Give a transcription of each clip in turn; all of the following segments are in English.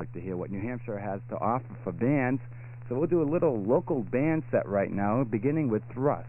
Catholic to hear what New Hampshire has to offer for bands, so we'll do a little local band set right now, beginning with Thrust.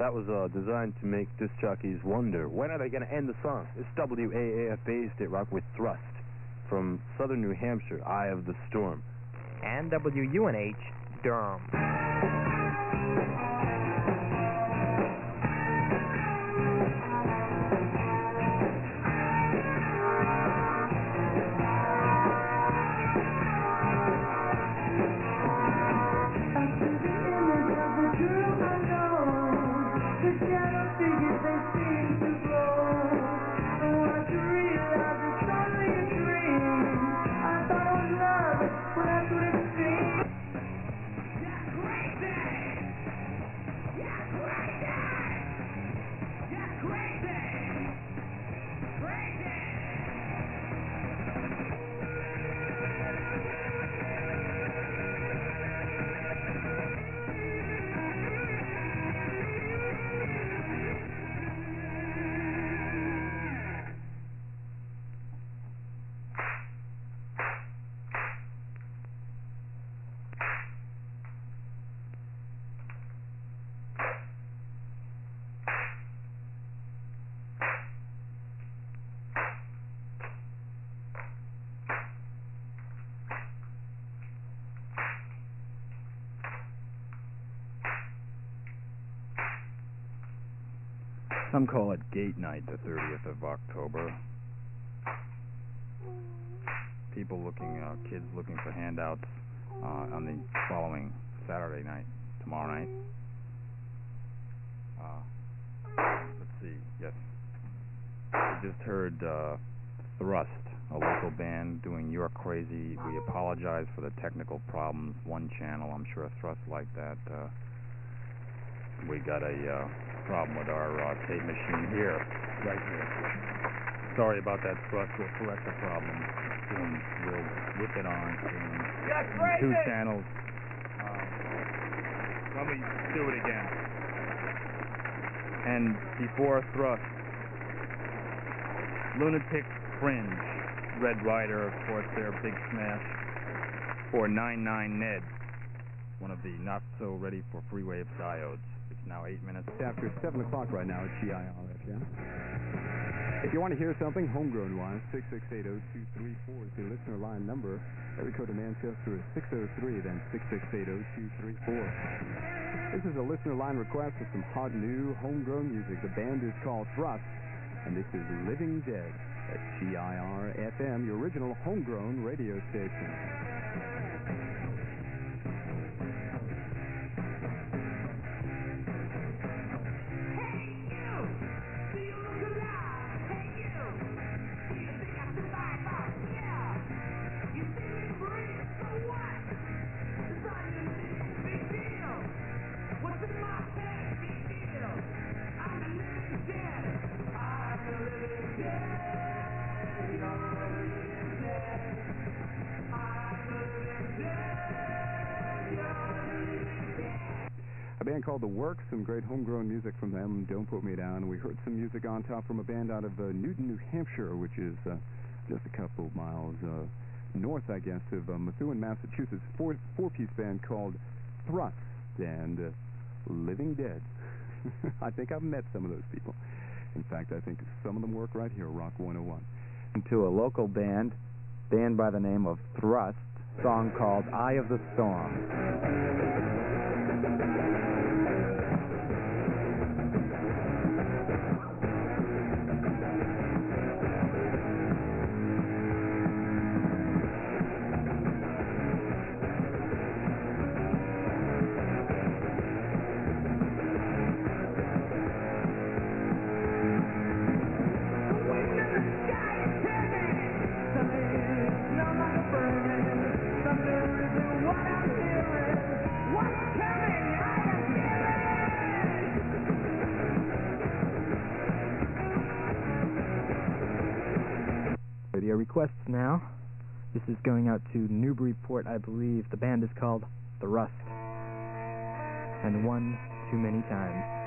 That was designed to make disc jockeys wonder, when are they going to end the song? It's WAAF based at Rock with Thrust from southern New Hampshire, Eye of the Storm. And WUNH, Durham. Some call it Gate Night, the 30th of October. People looking, kids looking for handouts on the following Saturday night, tomorrow night. Let's see, yes. I just heard Thrust, a local band doing You're Crazy. We apologize for the technical problems. One channel, I'm sure Thrust like that. We got a... problem with our tape machine here, right here. Sorry about that, Thrust. We'll correct the problem. We'll whip it on. Yes, right. Two channels. Let me do it again. And before Thrust, Lunatic Fringe, Red Rider, of course, their big smash for 99 Ned, one of the not so ready for free wave diodes. It's now 8 minutes after 7 o'clock right now at GIRFM. Yeah? If you want to hear something homegrown wise, 6680234 is the listener line number. Every code of Manchester is 603, then 6680234. This is a listener line request for some hot new homegrown music. The band is called Thrust, and this is Living Dead at GIRFM, your original homegrown radio station. band called The Works, some great homegrown music from them, Don't Put Me Down. We heard some music on top from a band out of Newton, New Hampshire, which is just a couple of miles north, I guess, of Methuen, Massachusetts. Four-piece band called Thrust and Living Dead. I think I've met some of those people. In fact, I think some of them work right here, Rock 101. To a local band by the name of Thrust, song called Eye of the Storm. Requests now. This is going out to Newburyport, I believe. The band is called Thrust. And One Too Many Times.